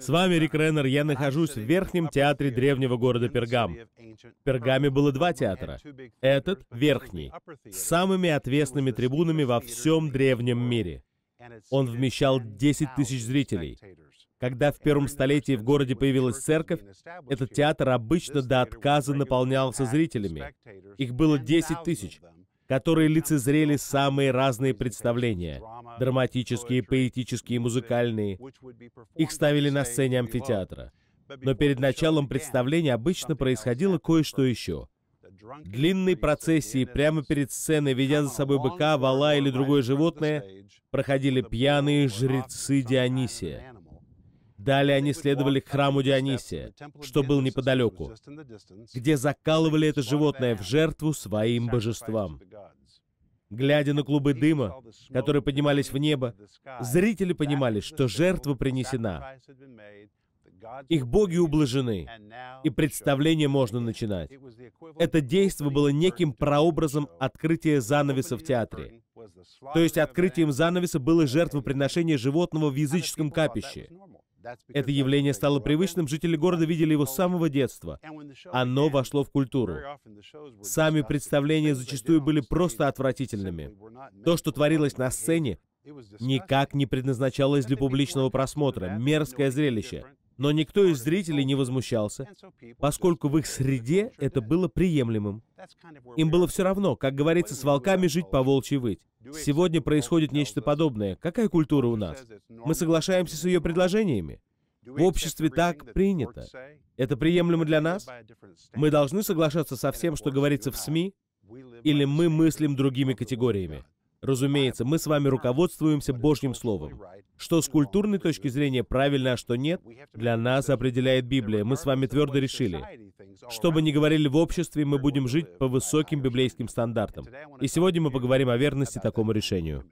С вами Рик Реннер, я нахожусь в верхнем театре древнего города Пергам. В Пергаме было два театра. Этот — верхний, с самыми отвесными трибунами во всем древнем мире. Он вмещал 10 тысяч зрителей. Когда в первом столетии в городе появилась церковь, этот театр обычно до отказа наполнялся зрителями. Их было 10 тысяч, которые лицезрели самые разные представления — драматические, поэтические, музыкальные. Их ставили на сцене амфитеатра. Но перед началом представления обычно происходило кое-что еще. Длинные процессии прямо перед сценой, ведя за собой быка, вала или другое животное, проходили пьяные жрецы Дионисия. Далее они следовали к храму Дионисия, что был неподалеку, где закалывали это животное в жертву своим божествам. Глядя на клубы дыма, которые поднимались в небо, зрители понимали, что жертва принесена. Их боги ублажены, и представление можно начинать. Это действо было неким прообразом открытия занавеса в театре. То есть открытием занавеса было жертвоприношение животного в языческом капище. Это явление стало привычным, жители города видели его с самого детства. Оно вошло в культуру. Сами представления зачастую были просто отвратительными. То, что творилось на сцене, никак не предназначалось для публичного просмотра, мерзкое зрелище. Но никто из зрителей не возмущался, поскольку в их среде это было приемлемым. Им было все равно, как говорится, с волками жить, по волчьи выть. Сегодня происходит нечто подобное. Какая культура у нас? Мы соглашаемся с ее предложениями? В обществе так принято. Это приемлемо для нас? Мы должны соглашаться со всем, что говорится в СМИ? Или мы мыслим другими категориями? Разумеется, мы с вами руководствуемся Божьим Словом. Что с культурной точки зрения правильно, а что нет, для нас определяет Библия. Мы с вами твердо решили. Что бы ни говорили в обществе, мы будем жить по высоким библейским стандартам. И сегодня мы поговорим о верности такому решению.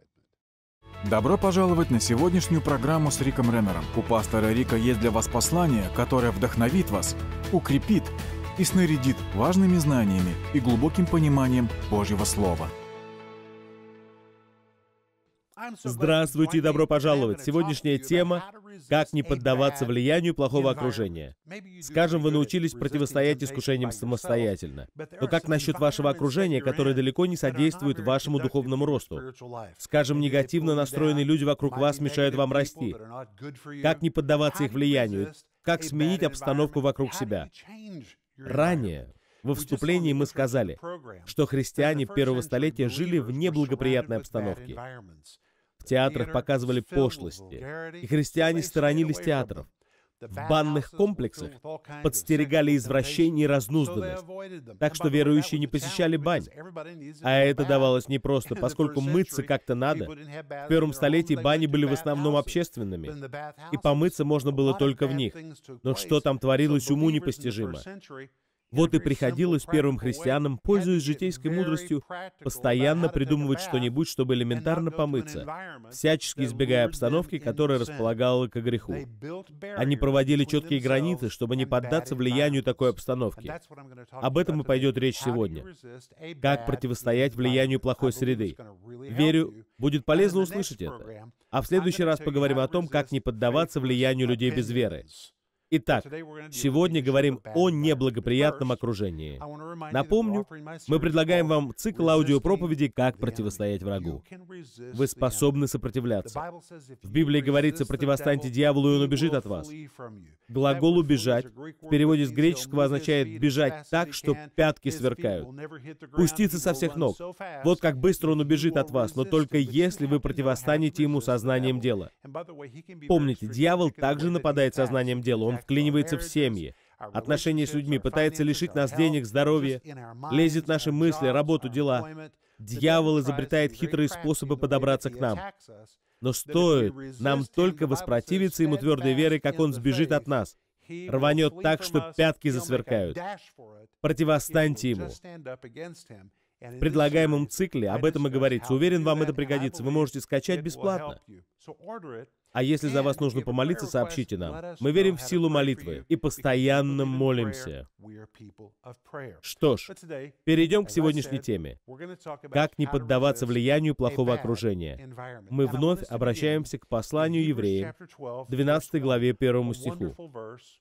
Добро пожаловать на сегодняшнюю программу с Риком Реннером. У пастора Рика есть для вас послание, которое вдохновит вас, укрепит и снарядит важными знаниями и глубоким пониманием Божьего Слова. Здравствуйте и добро пожаловать! Сегодняшняя тема — «Как не поддаваться влиянию плохого окружения». Скажем, вы научились противостоять искушениям самостоятельно. Но как насчет вашего окружения, которое далеко не содействует вашему духовному росту? Скажем, негативно настроенные люди вокруг вас мешают вам расти. Как не поддаваться их влиянию? Как сменить обстановку вокруг себя? Ранее, во вступлении, мы сказали, что христиане первого столетия жили в неблагоприятной обстановке. В театрах показывали пошлости, и христиане сторонились театров. В банных комплексах подстерегали извращение и разнузданность, так что верующие не посещали бань. А это давалось непросто, поскольку мыться как-то надо. В первом столетии бани были в основном общественными, и помыться можно было только в них. Но что там творилось, уму непостижимо. Вот и приходилось первым христианам, пользуясь житейской мудростью, постоянно придумывать что-нибудь, чтобы элементарно помыться, всячески избегая обстановки, которая располагала к греху. Они проводили четкие границы, чтобы не поддаться влиянию такой обстановки. Об этом и пойдет речь сегодня. Как противостоять влиянию плохой среды? Верю, будет полезно услышать это. А в следующий раз поговорим о том, как не поддаваться влиянию людей без веры. Итак, сегодня говорим о неблагоприятном окружении. Напомню, мы предлагаем вам цикл аудиопроповедей «Как противостоять врагу». Вы способны сопротивляться. В Библии говорится: «Противостаньте дьяволу, и он убежит от вас». Глагол «убежать» в переводе с греческого означает «бежать так, что пятки сверкают». Пуститься со всех ног. Вот как быстро он убежит от вас, но только если вы противостанете ему сознанием дела. Помните, дьявол также нападает сознанием дела. Он вклинивается в семьи, отношения с людьми, пытается лишить нас денег, здоровья, лезет в наши мысли, работу, дела. Дьявол изобретает хитрые способы подобраться к нам. Но стоит нам только воспротивиться ему твердой верой, как он сбежит от нас, рванет так, что пятки засверкают. Противостаньте ему. В предлагаемом цикле об этом и говорится. Уверен, вам это пригодится. Вы можете скачать бесплатно. А если за вас нужно помолиться, сообщите нам. Мы верим в силу молитвы и постоянно молимся. Что ж, перейдем к сегодняшней теме. Как не поддаваться влиянию плохого окружения. Мы вновь обращаемся к посланию евреям, 12 главе 1 стиху.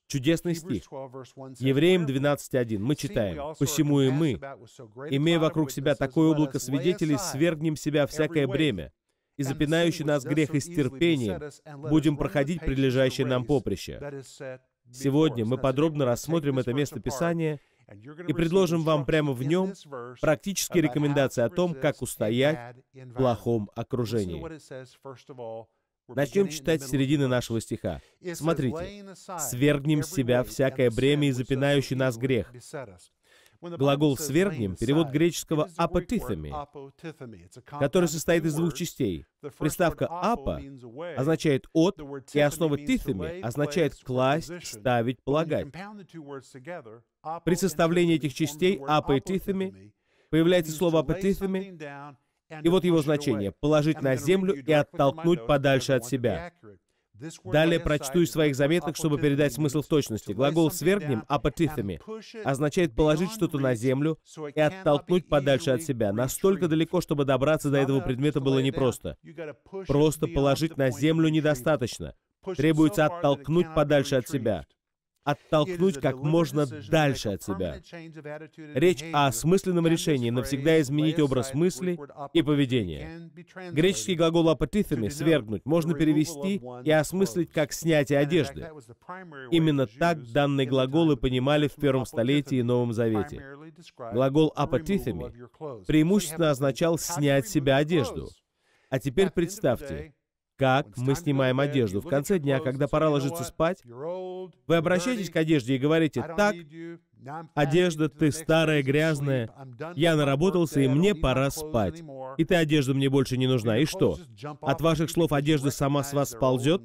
Чудесный стих. Евреям 12:1. Мы читаем. «Посему и мы, имея вокруг себя такое облако свидетелей, свергнем себя всякое бремя, и запинающий нас грех и стерпение, будем проходить прилежащее нам поприще». Сегодня мы подробно рассмотрим это место Писания и предложим вам прямо в нем практические рекомендации о том, как устоять в плохом окружении. Начнем читать с середины нашего стиха. Смотрите. «Свергнем с себя всякое бремя и запинающий нас грех». Глагол «свергнем» — перевод греческого «апотифами», который состоит из двух частей. Приставка «апо» означает «от», и основа «тифами» означает «класть», «ставить», «полагать». При составлении этих частей «апо» и «тифами» появляется слово «апотифами», и вот его значение — «положить на землю и оттолкнуть подальше от себя». Далее прочту из своих заметок, чтобы передать смысл в точности. Глагол «свергнем» — «апотифами» означает положить что-то на землю и оттолкнуть подальше от себя. Настолько далеко, чтобы добраться до этого предмета было непросто. Просто положить на землю недостаточно. Требуется оттолкнуть подальше от себя. Оттолкнуть как можно дальше от себя. Речь о осмысленном решении навсегда изменить образ мысли и поведения. Греческий глагол «апотифами» — «свергнуть» можно перевести и осмыслить как «снятие одежды». Именно так данные глаголы понимали в первом столетии и Новом Завете. Глагол «апотифами» преимущественно означал «снять с себя одежду». А теперь представьте, как мы снимаем одежду. В конце дня, когда пора ложиться спать, вы обращаетесь к одежде и говорите: «Так, одежда, ты старая, грязная, я наработался, и мне пора спать. И ты, одежда, мне больше не нужна». И что? От ваших слов одежда сама с вас сползет?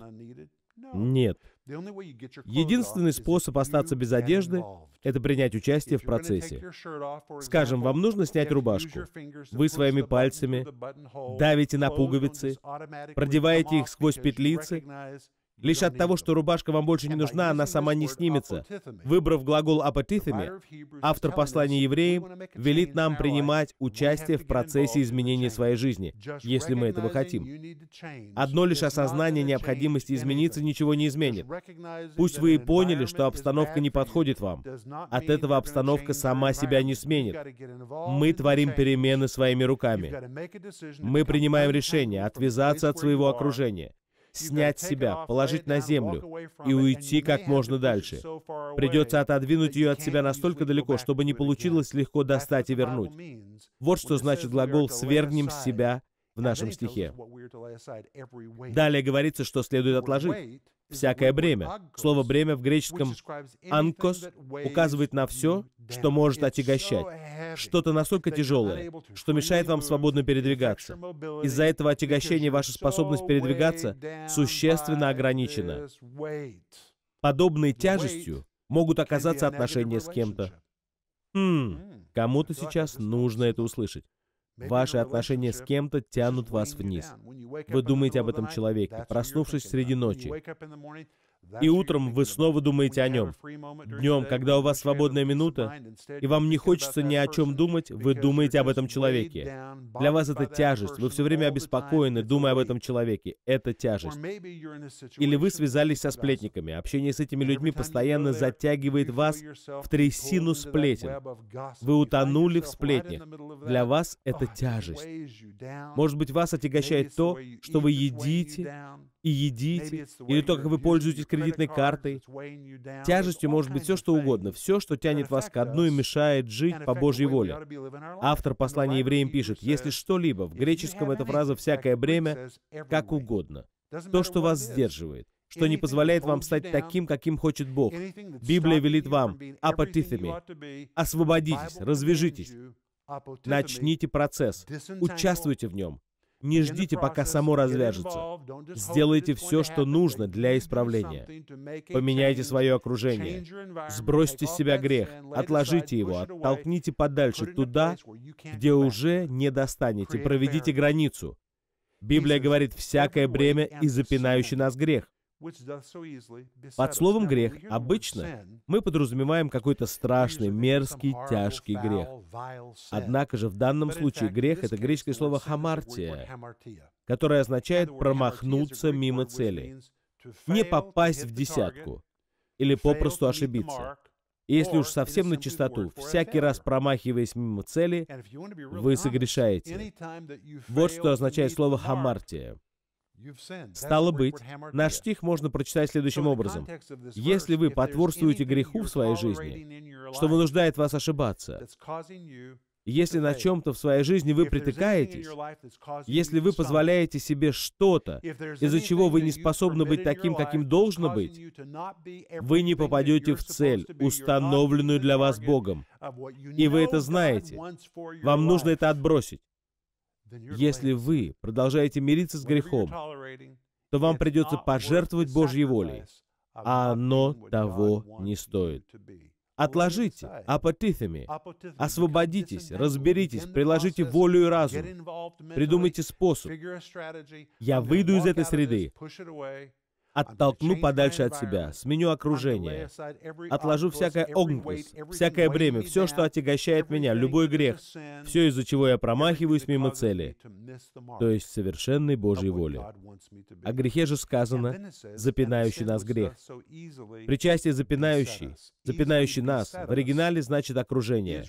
Нет. Единственный способ остаться без одежды — это принять участие в процессе. Скажем, вам нужно снять рубашку. Вы своими пальцами давите на пуговицы, продеваете их сквозь петлицы. Лишь от того, что рубашка вам больше не нужна, она сама не снимется. Выбрав глагол «апотифами», автор послания евреям велит нам принимать участие в процессе изменения своей жизни, если мы этого хотим. Одно лишь осознание необходимости измениться ничего не изменит. Пусть вы и поняли, что обстановка не подходит вам. От этого обстановка сама себя не сменит. Мы творим перемены своими руками. Мы принимаем решение отвязаться от своего окружения, снять себя, положить на землю и уйти как можно дальше. Придется отодвинуть ее от себя настолько далеко, чтобы не получилось легко достать и вернуть. Вот что значит глагол «свергнем с себя» в нашем стихе. Далее говорится, что следует отложить всякое бремя. Слово «бремя» в греческом «анкос» указывает на все, что может отягощать. Что-то настолько тяжелое, что мешает вам свободно передвигаться. Из-за этого отягощения ваша способность передвигаться существенно ограничена. Подобной тяжестью могут оказаться отношения с кем-то. Кому-то сейчас нужно это услышать. Ваши отношения с кем-то тянут вас вниз. Вы думаете об этом человеке, проснувшись среди ночи. И утром вы снова думаете о нем. Днем, когда у вас свободная минута, и вам не хочется ни о чем думать, вы думаете об этом человеке. Для вас это тяжесть. Вы все время обеспокоены, думая об этом человеке. Это тяжесть. Или вы связались со сплетниками. Общение с этими людьми постоянно затягивает вас в трясину сплетен. Вы утонули в сплетнях. Для вас это тяжесть. Может быть, вас отягощает то, что вы едите, или то, как вы пользуетесь кредитной картой. Тяжестью может быть все, что угодно, все, что тянет вас ко дну и мешает жить по Божьей воле. Автор послания евреям пишет: «Если что-либо», в греческом эта фраза «всякое бремя», «как угодно», то, что вас сдерживает, что не позволяет вам стать таким, каким хочет Бог. Библия велит вам: апотифами, освободитесь, развяжитесь, начните процесс, участвуйте в нем. Не ждите, пока само развяжется. Сделайте все, что нужно для исправления. Поменяйте свое окружение. Сбросьте с себя грех. Отложите его. Оттолкните подальше, туда, где уже не достанете. Проведите границу. Библия говорит, «всякое бремя и запинающий нас грех». Под словом «грех» обычно мы подразумеваем какой-то страшный, мерзкий, тяжкий грех. Однако же в данном случае грех — это греческое слово «хамартия», которое означает «промахнуться мимо цели», не попасть в десятку или попросту ошибиться. И если уж совсем начистоту, всякий раз промахиваясь мимо цели, вы согрешаете. Вот что означает слово «хамартия». Стало быть, наш стих можно прочитать следующим образом. «Если вы потворствуете греху в своей жизни, что вынуждает вас ошибаться, если на чем-то в своей жизни вы притыкаетесь, если вы позволяете себе что-то, из-за чего вы не способны быть таким, каким должно быть, вы не попадете в цель, установленную для вас Богом. И вы это знаете. Вам нужно это отбросить. Если вы продолжаете мириться с грехом, то вам придется пожертвовать Божьей волей, а оно того не стоит». Отложите апотифами, освободитесь, разберитесь, приложите волю и разум, придумайте способ. Я выйду из этой среды, оттолкну подальше от себя, сменю окружение, отложу всякое огнкость, всякое бремя, все, что отягощает меня, любой грех, все, из-за чего я промахиваюсь мимо цели, то есть совершенной Божьей воли. О грехе же сказано, запинающий нас грех. Причастие запинающий, запинающий нас, в оригинале значит окружение.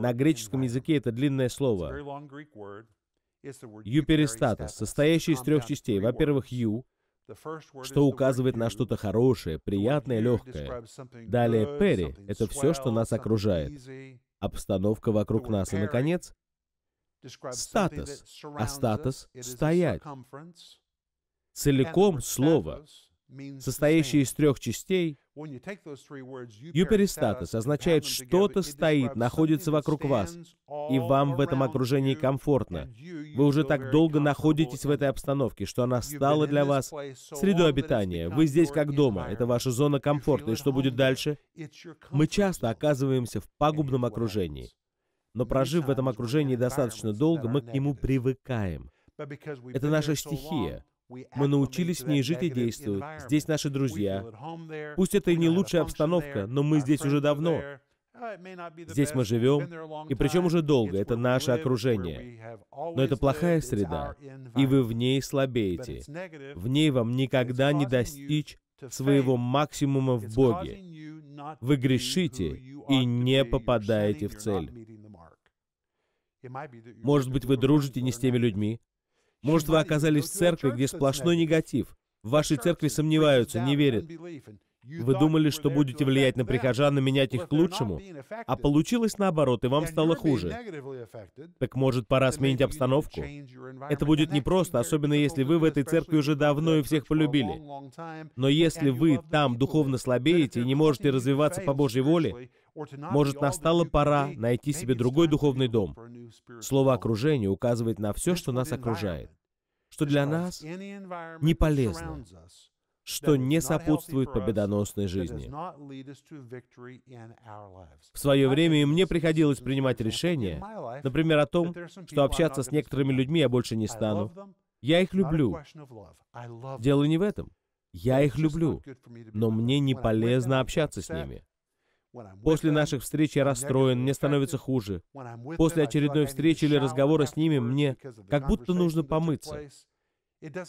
На греческом языке это длинное слово. Юперистатус, состоящий из трех частей. Во-первых, ю, что указывает на что-то хорошее, приятное, легкое. Далее «пери» — это все, что нас окружает, обстановка вокруг нас. И, наконец, «статус». А статус — «стоять». Целиком слово, состоящее из трех частей, «юперистатус» означает, что-то стоит, находится вокруг вас, и вам в этом окружении комфортно. Вы уже так долго находитесь в этой обстановке, что она стала для вас средой обитания. Вы здесь как дома, это ваша зона комфорта, и что будет дальше? Мы часто оказываемся в пагубном окружении, но прожив в этом окружении достаточно долго, мы к нему привыкаем. Это наша стихия. Мы научились в ней жить и действовать. Здесь наши друзья. Пусть это и не лучшая обстановка, но мы здесь уже давно. Здесь мы живем, и причем уже долго. Это наше окружение. Но это плохая среда, и вы в ней слабеете. В ней вам никогда не достичь своего максимума в Боге. Вы грешите и не попадаете в цель. Может быть, вы дружите не с теми людьми. Может, вы оказались в церкви, где сплошной негатив. В вашей церкви сомневаются, не верят. Вы думали, что будете влиять на прихожан и менять их к лучшему, а получилось наоборот, и вам стало хуже. Так может, пора сменить обстановку? Это будет непросто, особенно если вы в этой церкви уже давно и всех полюбили. Но если вы там духовно слабеете и не можете развиваться по Божьей воле, может, настала пора найти себе другой духовный дом. Слово «окружение» указывает на все, что нас окружает, что для нас не полезно, что не сопутствует победоносной жизни. В свое время и мне приходилось принимать решения, например, о том, что общаться с некоторыми людьми я больше не стану. Я их люблю. Дело не в этом. Я их люблю, но мне не полезно общаться с ними. После наших встреч я расстроен, мне становится хуже. После очередной встречи или разговора с ними мне как будто нужно помыться.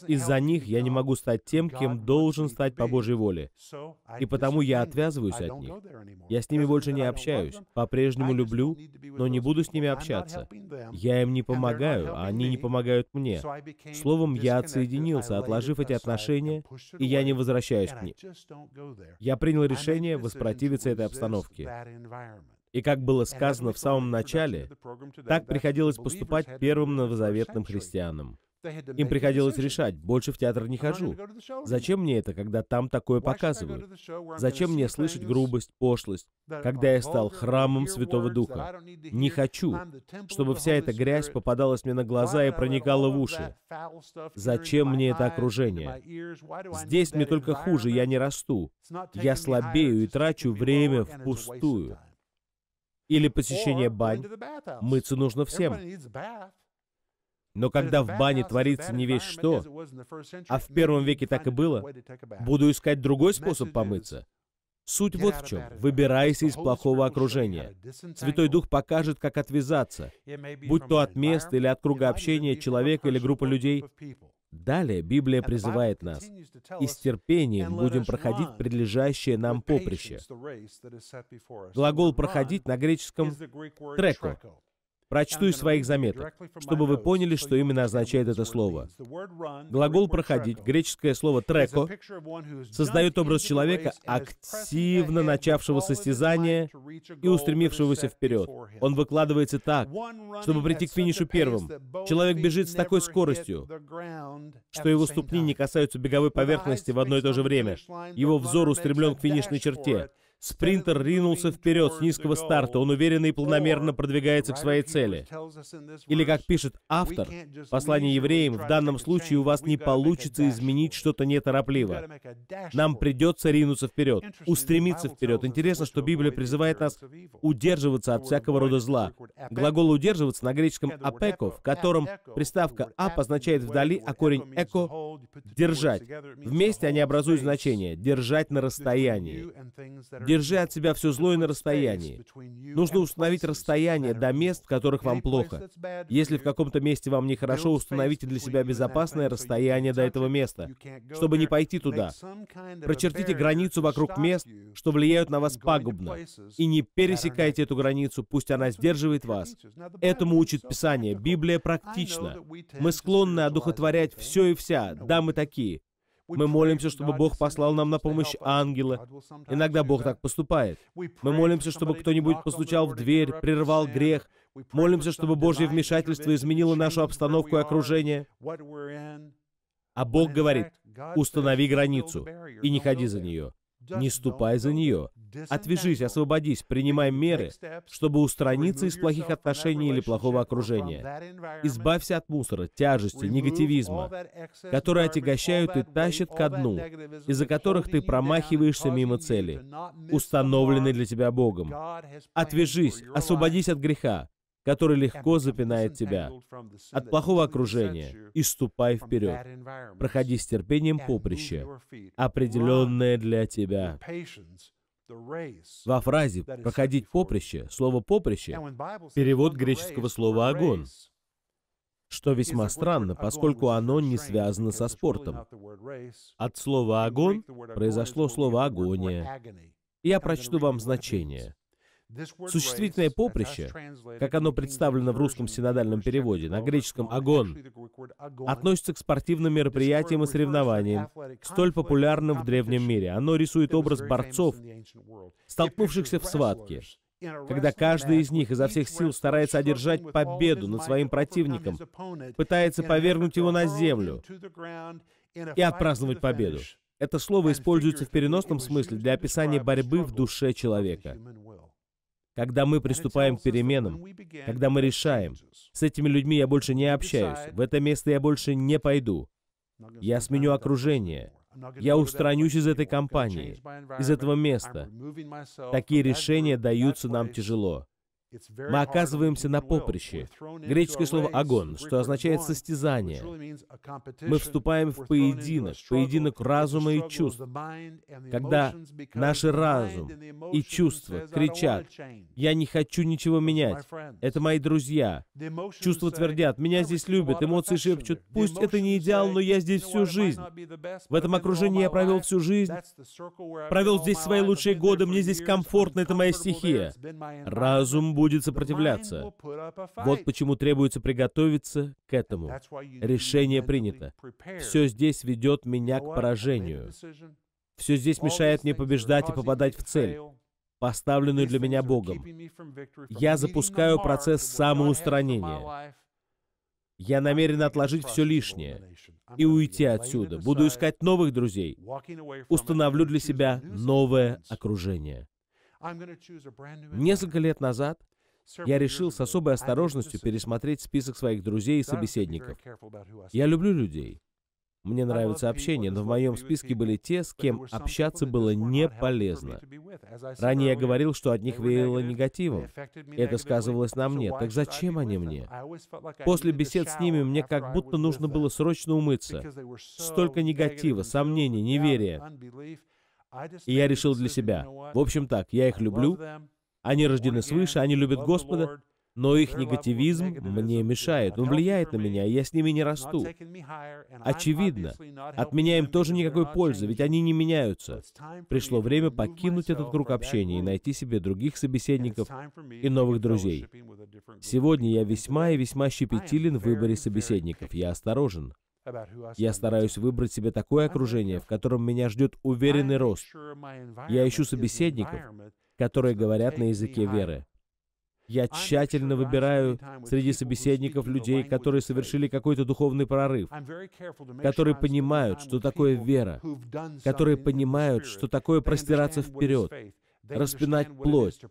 Из-за них я не могу стать тем, кем должен стать по Божьей воле. И потому я отвязываюсь от них. Я с ними больше не общаюсь. По-прежнему люблю, но не буду с ними общаться. Я им не помогаю, а они не помогают мне. Словом, я отсоединился, отложив эти отношения, и я не возвращаюсь к ним. Я принял решение воспротивиться этой обстановке. И как было сказано в самом начале, так приходилось поступать первым новозаветным христианам. Им приходилось решать, больше в театр не хожу. Зачем мне это, когда там такое показывают? Зачем мне слышать грубость, пошлость, когда я стал храмом Святого Духа? Не хочу, чтобы вся эта грязь попадалась мне на глаза и проникала в уши. Зачем мне это окружение? Здесь мне только хуже, я не расту. Я слабею и трачу время впустую. Или посещение бань. Мыться нужно всем. Но когда в бане творится не весь что, а в первом веке так и было, буду искать другой способ помыться. Суть вот в чем. Выбирайся из плохого окружения. Святой Дух покажет, как отвязаться, будь то от места или от круга общения человека или группы людей. Далее Библия призывает нас: «И с терпением будем проходить предлежащее нам поприще». Глагол «проходить» на греческом «треко». Прочту из своих заметок, чтобы вы поняли, что именно означает это слово. Глагол «проходить», греческое слово «треко», создает образ человека, активно начавшего состязание и устремившегося вперед. Он выкладывается так, чтобы прийти к финишу первым. Человек бежит с такой скоростью, что его ступни не касаются беговой поверхности в одно и то же время. Его взор устремлен к финишной черте. Спринтер ринулся вперед с низкого старта, он уверенно и планомерно продвигается к своей цели. Или, как пишет автор послания евреям, в данном случае у вас не получится изменить что-то неторопливо. Нам придется ринуться вперед, устремиться вперед. Интересно, что Библия призывает нас удерживаться от всякого рода зла. Глагол «удерживаться» на греческом «апеко», в котором приставка «ап» означает «вдали», а корень «эко» — «держать». Вместе они образуют значение «держать на расстоянии». Держи от себя все злое на расстоянии. Нужно установить расстояние до мест, в которых вам плохо. Если в каком-то месте вам нехорошо, установите для себя безопасное расстояние до этого места, чтобы не пойти туда. Прочертите границу вокруг мест, что влияют на вас пагубно, и не пересекайте эту границу, пусть она сдерживает вас. Этому учит Писание. Библия практична. Мы склонны одухотворять все и вся. Да, мы такие. Мы молимся, чтобы Бог послал нам на помощь ангела. Иногда Бог так поступает. Мы молимся, чтобы кто-нибудь постучал в дверь, прервал грех. Молимся, чтобы Божье вмешательство изменило нашу обстановку и окружение. А Бог говорит: установи границу и не ходи за нее. Не ступай за нее. Отвяжись, освободись, принимай меры, чтобы устраниться из плохих отношений или плохого окружения. Избавься от мусора, тяжести, негативизма, которые отягощают и тащат ко дну, из-за которых ты промахиваешься мимо цели, установленной для тебя Богом. Отвяжись, освободись от греха, который легко запинает тебя, от плохого окружения, и ступай вперед. Проходи с терпением поприще, определенное для тебя. Во фразе «проходить поприще» слово «поприще» — перевод греческого слова «агон», что весьма странно, поскольку оно не связано со спортом. От слова «агон» произошло слово «агония». Я прочту вам значение. Существительное «поприще», как оно представлено в русском синодальном переводе, на греческом «агон», относится к спортивным мероприятиям и соревнованиям, столь популярным в древнем мире. Оно рисует образ борцов, столкнувшихся в схватке, когда каждый из них изо всех сил старается одержать победу над своим противником, пытается повергнуть его на землю и отпраздновать победу. Это слово используется в переносном смысле для описания борьбы в душе человека. Когда мы приступаем к переменам, когда мы решаем: с этими людьми я больше не общаюсь, в это место я больше не пойду, я сменю окружение, я устранюсь из этой компании, из этого места. Такие решения даются нам тяжело. Мы оказываемся на поприще. Греческое слово «агон», что означает «состязание». Мы вступаем в поединок, разума и чувств, когда наш разум и чувства кричат: «Я не хочу ничего менять, это мои друзья». Чувства твердят: «Меня здесь любят», эмоции шепчут: «Пусть это не идеал, но я здесь всю жизнь. В этом окружении я провел всю жизнь, провел здесь свои лучшие годы, мне здесь комфортно, это моя стихия». Разум будет сопротивляться. Вот почему требуется приготовиться к этому. Решение принято. Все здесь ведет меня к поражению. Все здесь мешает мне побеждать и попадать в цель, поставленную для меня Богом. Я запускаю процесс самоустранения. Я намерен отложить все лишнее и уйти отсюда. Буду искать новых друзей. Установлю для себя новое окружение. Несколько лет назад я решил с особой осторожностью пересмотреть список своих друзей и собеседников. Я люблю людей. Мне нравится общение, но в моем списке были те, с кем общаться было не полезно. Ранее я говорил, что от них веяло негативом. Это сказывалось на мне. Так зачем они мне? После бесед с ними мне как будто нужно было срочно умыться. Столько негатива, сомнений, неверия. И я решил для себя. В общем так, я их люблю, они рождены свыше, они любят Господа, но их негативизм мне мешает, он влияет на меня, и я с ними не расту. Очевидно, от меня им тоже никакой пользы, ведь они не меняются. Пришло время покинуть этот круг общения и найти себе других собеседников и новых друзей. Сегодня я весьма и весьма щепетилен в выборе собеседников, я осторожен. Я стараюсь выбрать себе такое окружение, в котором меня ждет уверенный рост. Я ищу собеседников, которые говорят на языке веры. Я тщательно выбираю среди собеседников людей, которые совершили какой-то духовный прорыв, которые понимают, что такое вера, которые понимают, что такое простираться вперед, распинать плоть,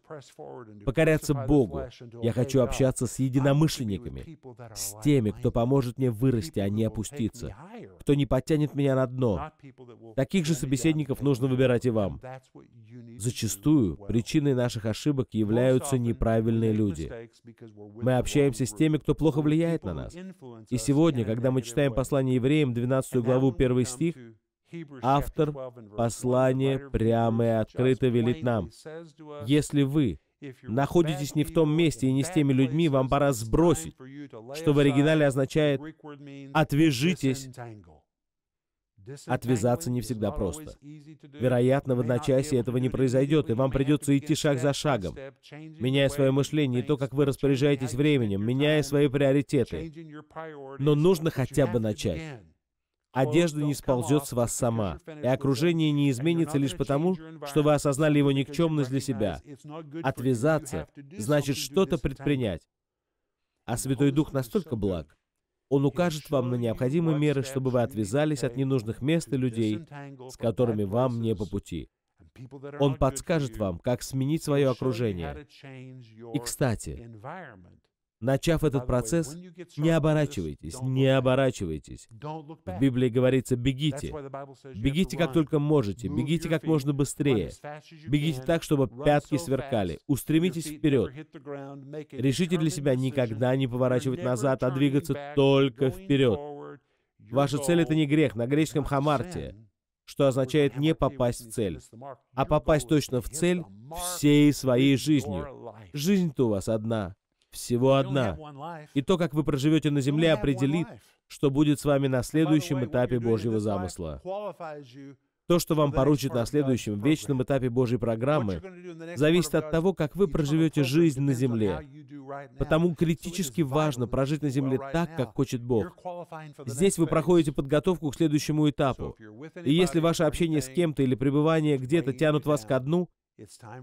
покоряться Богу. Я хочу общаться с единомышленниками, с теми, кто поможет мне вырасти, а не опуститься, кто не подтянет меня на дно. Таких же собеседников нужно выбирать и вам. Зачастую причиной наших ошибок являются неправильные люди. Мы общаемся с теми, кто плохо влияет на нас. И сегодня, когда мы читаем послание Евреям, 12 главу, 1 стих, автор послания прямо и открыто велит нам: если вы находитесь не в том месте и не с теми людьми, вам пора сбросить, что в оригинале означает «отвяжитесь». Отвязаться не всегда просто. Вероятно, в одночасье этого не произойдет, и вам придется идти шаг за шагом, меняя свое мышление и то, как вы распоряжаетесь временем, меняя свои приоритеты. Но нужно хотя бы начать. Одежда не сползет с вас сама, и окружение не изменится лишь потому, что вы осознали его никчемность для себя. Отвязаться значит что-то предпринять. А Святой Дух настолько благ, Он укажет вам на необходимые меры, чтобы вы отвязались от ненужных мест и людей, с которыми вам не по пути. Он подскажет вам, как сменить свое окружение. И, кстати, начав этот процесс, не оборачивайтесь, не оборачивайтесь. В Библии говорится: бегите. Бегите как только можете, бегите как можно быстрее. Бегите так, чтобы пятки сверкали. Устремитесь вперед. Решите для себя никогда не поворачивать назад, а двигаться только вперед. Ваша цель — это не грех, на греческом «хамартия», что означает не попасть в цель, а попасть точно в цель всей своей жизнью. Жизнь-то у вас одна. Всего одна. И то, как вы проживете на земле, определит, что будет с вами на следующем этапе Божьего замысла. То, что вам поручат на следующем, вечном этапе Божьей программы, зависит от того, как вы проживете жизнь на земле. Потому критически важно прожить на земле так, как хочет Бог. Здесь вы проходите подготовку к следующему этапу. И если ваше общение с кем-то или пребывание где-то тянут вас ко дну,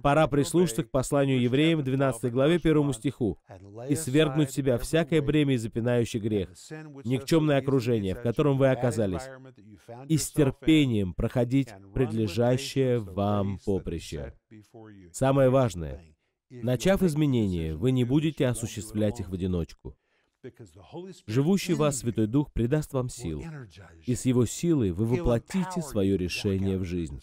пора прислушаться к посланию Евреям, 12 главе, 1 стиху, и свергнуть с себя всякое бремя и запинающий грех, никчемное окружение, в котором вы оказались, и с терпением проходить предлежащее вам поприще. Самое важное, начав изменения, вы не будете осуществлять их в одиночку. Живущий в вас Святой Дух придаст вам сил, и с Его силой вы воплотите свое решение в жизнь.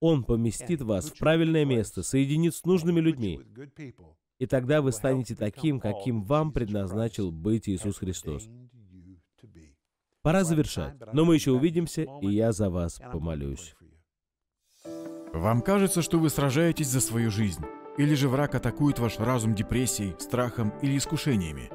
Он поместит вас в правильное место, соединит с нужными людьми, и тогда вы станете таким, каким вам предназначил быть Иисус Христос. Пора завершать, но мы еще увидимся, и я за вас помолюсь. Вам кажется, что вы сражаетесь за свою жизнь, или же враг атакует ваш разум депрессией, страхом или искушениями?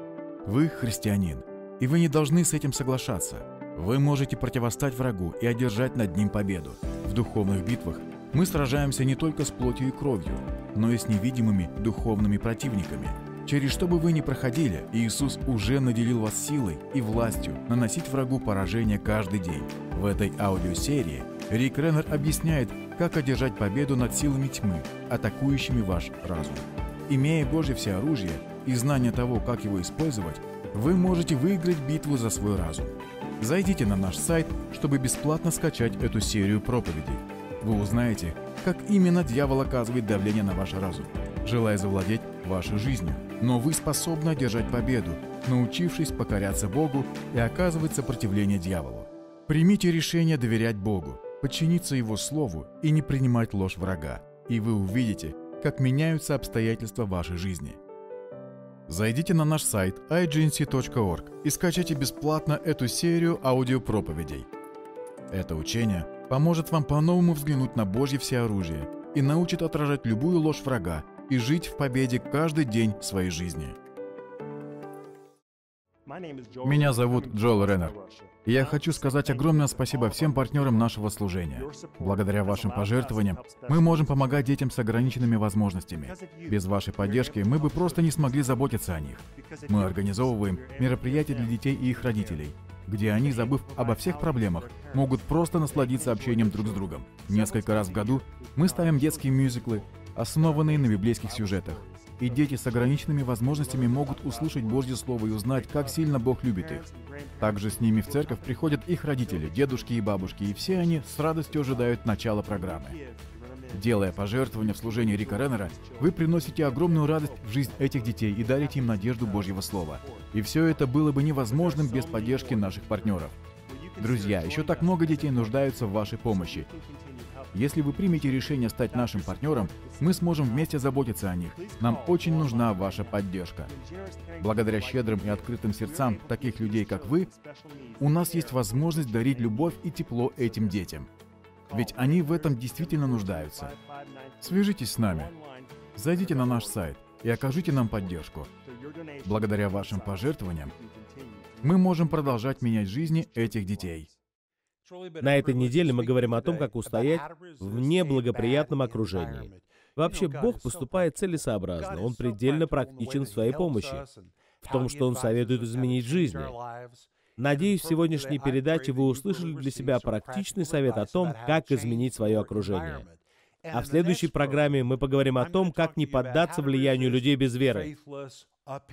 Вы христианин, и вы не должны с этим соглашаться. Вы можете противостать врагу и одержать над ним победу. В духовных битвах мы сражаемся не только с плотью и кровью, но и с невидимыми духовными противниками. Через что бы вы ни проходили, Иисус уже наделил вас силой и властью наносить врагу поражение каждый день. В этой аудиосерии Рик Реннер объясняет, как одержать победу над силами тьмы, атакующими ваш разум. Имея Божье всеоружие и знание того, как его использовать, вы можете выиграть битву за свой разум. Зайдите на наш сайт, чтобы бесплатно скачать эту серию проповедей. Вы узнаете, как именно дьявол оказывает давление на ваш разум, желая завладеть вашей жизнью. Но вы способны одержать победу, научившись покоряться Богу и оказывать сопротивление дьяволу. Примите решение доверять Богу, подчиниться Его Слову и не принимать ложь врага, и вы увидите, как меняются обстоятельства вашей жизни. Зайдите на наш сайт ignc.org и скачайте бесплатно эту серию аудиопроповедей. Это учение поможет вам по-новому взглянуть на Божье всеоружие и научит отражать любую ложь врага и жить в победе каждый день своей жизни. Меня зовут Джо Реннер. Я хочу сказать огромное спасибо всем партнерам нашего служения. Благодаря вашим пожертвованиям мы можем помогать детям с ограниченными возможностями. Без вашей поддержки мы бы просто не смогли заботиться о них. Мы организовываем мероприятия для детей и их родителей, где они, забыв обо всех проблемах, могут просто насладиться общением друг с другом. Несколько раз в году мы ставим детские мюзиклы, основанные на библейских сюжетах. И дети с ограниченными возможностями могут услышать Божье Слово и узнать, как сильно Бог любит их. Также с ними в церковь приходят их родители, дедушки и бабушки, и все они с радостью ожидают начала программы. Делая пожертвования в служении Рика Реннера, вы приносите огромную радость в жизнь этих детей и дарите им надежду Божьего Слова. И все это было бы невозможным без поддержки наших партнеров. Друзья, еще так много детей нуждаются в вашей помощи. Если вы примете решение стать нашим партнером, мы сможем вместе заботиться о них. Нам очень нужна ваша поддержка. Благодаря щедрым и открытым сердцам таких людей, как вы, у нас есть возможность дарить любовь и тепло этим детям. Ведь они в этом действительно нуждаются. Свяжитесь с нами. Зайдите на наш сайт и окажите нам поддержку. Благодаря вашим пожертвованиям мы можем продолжать менять жизни этих детей. На этой неделе мы говорим о том, как устоять в неблагоприятном окружении. Вообще, Бог поступает целесообразно. Он предельно практичен в своей помощи, в том, что Он советует изменить жизнь. Надеюсь, в сегодняшней передаче вы услышали для себя практичный совет о том, как изменить свое окружение. А в следующей программе мы поговорим о том, как не поддаться влиянию людей без веры.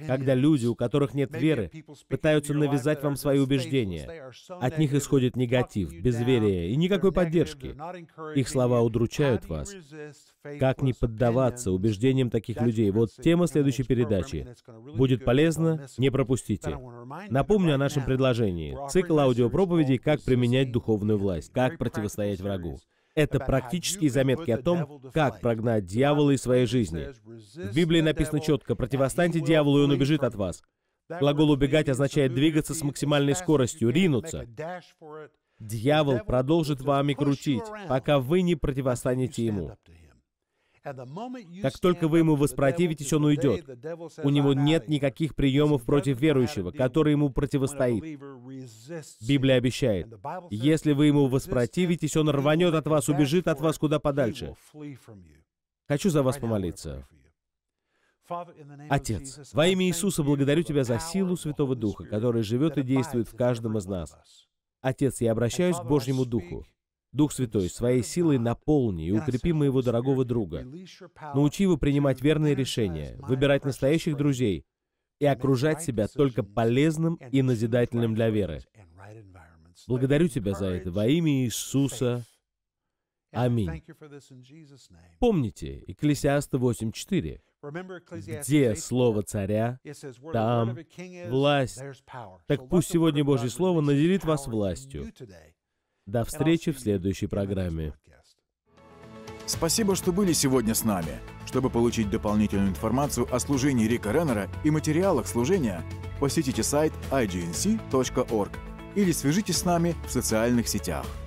Когда люди, у которых нет веры, пытаются навязать вам свои убеждения, от них исходит негатив, безверие и никакой поддержки. Их слова удручают вас. Как не поддаваться убеждениям таких людей? Вот тема следующей передачи. Будет полезно, не пропустите. Напомню о нашем предложении. Цикл аудиопроповедей «Как применять духовную власть», «Как противостоять врагу». Это практические заметки о том, как прогнать дьявола из своей жизни. В Библии написано четко: «Противостаньте дьяволу, и он убежит от вас». Глагол «убегать» означает двигаться с максимальной скоростью, ринуться. Дьявол продолжит вами крутить, пока вы не противостанете ему. Как только вы ему воспротивитесь, он уйдет. У него нет никаких приемов против верующего, который ему противостоит. Библия обещает: если вы ему воспротивитесь, он рванет от вас, убежит от вас куда подальше. Хочу за вас помолиться. Отец, во имя Иисуса благодарю Тебя за силу Святого Духа, который живет и действует в каждом из нас. Отец, я обращаюсь к Божьему Духу. Дух Святой, своей силой наполни и укрепи моего дорогого друга. Научи его принимать верные решения, выбирать настоящих друзей и окружать себя только полезным и назидательным для веры. Благодарю Тебя за это во имя Иисуса. Аминь. Помните, Екклесиаста 8:4. Где слово царя, там власть. Так пусть сегодня Божье Слово наделит вас властью. До встречи в следующей программе. Спасибо, что были сегодня с нами. Чтобы получить дополнительную информацию о служении Рика Реннера и материалах служения, посетите сайт ignc.org или свяжитесь с нами в социальных сетях.